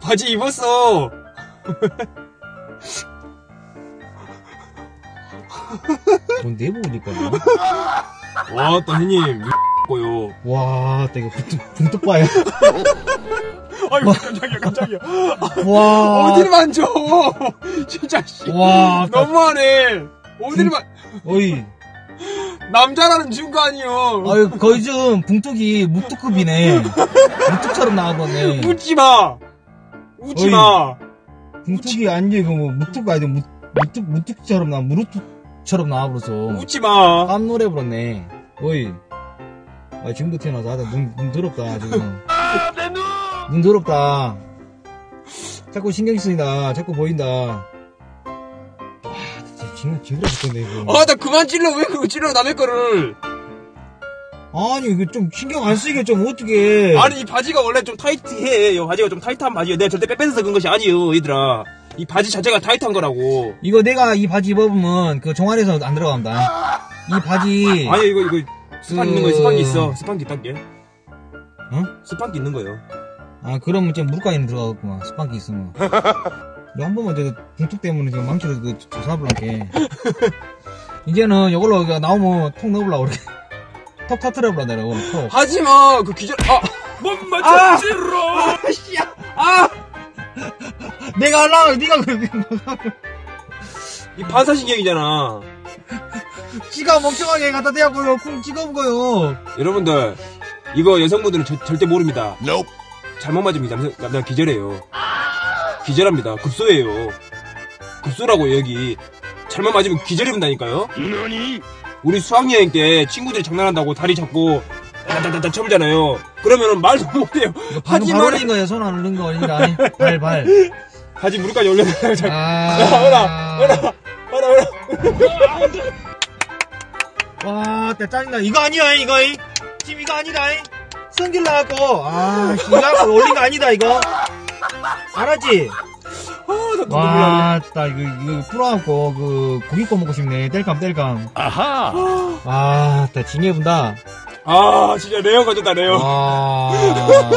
바지 입었어. 돈 내보니까. 와, 따 형님. 고요. 와, 따 이거 붕뚝 봐요. 아유, 깜짝이야, 깜짝이야. 와. 어딜 만져. 진짜 씨. 와. 너무하네. 어딜 만. 어이. 남자라는 중간이요. 아유, 거의 좀 붕뚝이 묵뚝급이네. 묵뚝처럼 나와버네. 웃지마. 웃지마. 붕뚝이 아니야, 이거 뭐 묵뚝 아니야. 묵뚝처럼 나와. 무릎뚝처럼 나와버려서. 웃지마. 깜놀해버렸네. 어이. 아, 지금부터 태어나서 하다 눈 더럽다, 지금. 아, 내 눈! 눈 더럽다. 자꾸 신경 쓰인다. 자꾸 보인다. 찔러 죽겠네, 이거. 아, 나 그만 찔러. 왜 그거 찔러, 남의 거를. 아니, 이거 좀 신경 안 쓰이게 좀 어떻게. 아니, 이 바지가 원래 좀 타이트해. 이 바지가 좀 타이트한 바지야. 내가 절대 빼빼서 그런 것이 아니에요, 얘들아. 이 바지 자체가 타이트한 거라고. 이거 내가 이 바지 입어보면 그 종아리에서 안 들어간다. 이 바지. 아니, 이거 스판 있는 거야. 스판기 있어. 스판기 있단 게. 응? 스판기 있는 거예요. 아, 그러면 지금 무릎까지는 들어가겠구만. 스판기 있으면. 이거 한 번만 저 붕뚝 때문에 지금 망치로 그 조사해보려게. 이제는 이걸로 나오면 톡 넣으려고 그래. 톡 터트려보라 내가. 하지마 그 귀절. 아! 못 맞췄지롱. 아! 씨야! 아! 내가 하려고 니가 그래. 이 반사신경이잖아. 지가 멍청하게 갖다 대갖고 쿵 찍어본 거요. 여러분들 이거 여성분들은 절대 모릅니다. Nope. 잘못 맞으면 남자 기절해요. 기절합니다. 급소예요. 급소라고 여기. 잘못 맞으면 기절입니다니까요. 우리 수학여행 때 친구들이 장난한다고 다리 잡고 따따따따 쳐보잖아요. 그러면은 말도 못해요. 하지 말. 올린 거예요. 손 안 올린 거 아니라 발. 바지 무릎까지 올려놔요. 어라. 와, 짜증나. 이거 아니야 이거. 지금 이거 아니다. 성질 나갖고 아, 이거 올린 거 아니다 이거. 알았지? 와, 나 이거 풀어갖고 그 고기 꺼 먹고 싶네. 뗄감. 아하. 아, 나 징해 본다. 아, 진짜 레어 가졌다 레어. 아,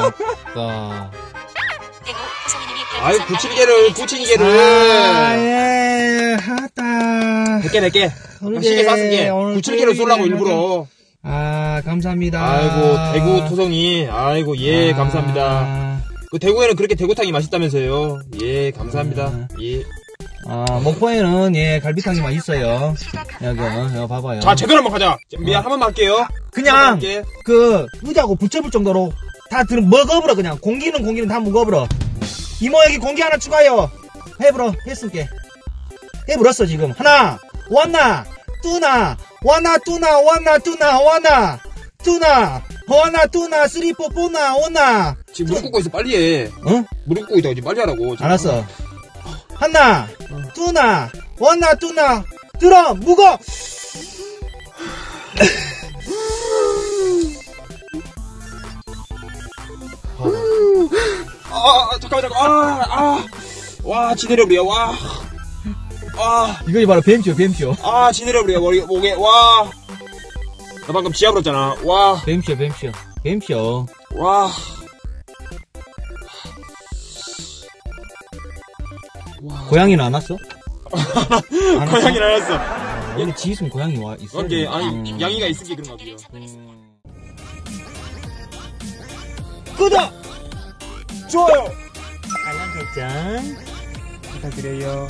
아유 구치기개를. 아, 예, 하다. 100개. 시계 사슴개. 구치기개로 쏠라고 일부러. 아, 감사합니다. 아이고 대구 토성이. 아이고 예, 감사합니다. 그 대구에는 그렇게 대구탕이 맛있다면서요. 예, 감사합니다. 예. 아, 목포에는 예 갈비탕이 맛있어요. 여기 봐봐요. 자, 제대로 한번 가자. 미안, 한 번만 할게요. 그냥 그 의자하고 붙여볼 정도로 다 먹어버려. 그냥 공기는 다 먹어버려. 이모 여기 공기 하나 추가요. 해버려. 했을게. 해버렸어 지금. 하나 왔나 뚜나 왔나 뚜나 왔나 뚜나 왔나 뚜나 허나 뚜나 쓰리포 뽀나 오나. 지금 무릎 꿇고 있어. 빨리 해. 어? 무릎 꿇고 있다고. 빨리 하라고 지금. 알았어. 하나 뚜나 원나 뚜나 들어 무거. 아, 잠깐만. 와, 지내려버려. 와, 이거 바로 뱀쇼. 아, 지내려버려. 목에. 와, 나 방금 지하 불었잖아. 와, 뱀쇼. 와. 고양이는 안 왔어? 고양이는 안 왔어. 얘는 지 있으면 고양이 와 있어. 오케이, 아니 양이가 있으니까 그런가 봐요. 구독! 좋아요! 알람 설정 부탁드려요.